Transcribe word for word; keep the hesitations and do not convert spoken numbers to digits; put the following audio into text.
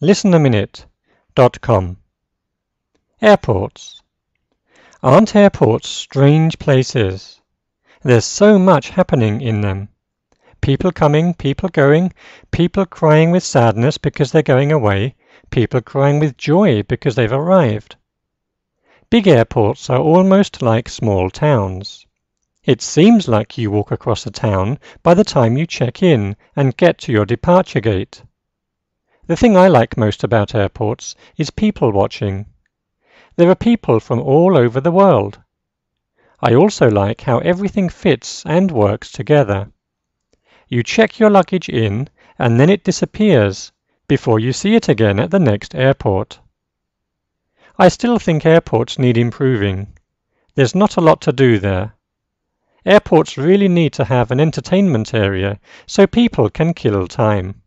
listen a minute dot com. Airports. Aren't airports strange places? There's so much happening in them. People coming, people going, people crying with sadness because they're going away, people crying with joy because they've arrived. Big airports are almost like small towns. It seems like you walk across a town by the time you check in and get to your departure gate. The thing I like most about airports is people watching. There are people from all over the world. I also like how everything fits and works together. You check your luggage in and then it disappears before you see it again at the next airport. I still think airports need improving. There's not a lot to do there. Airports really need to have an entertainment area so people can kill time.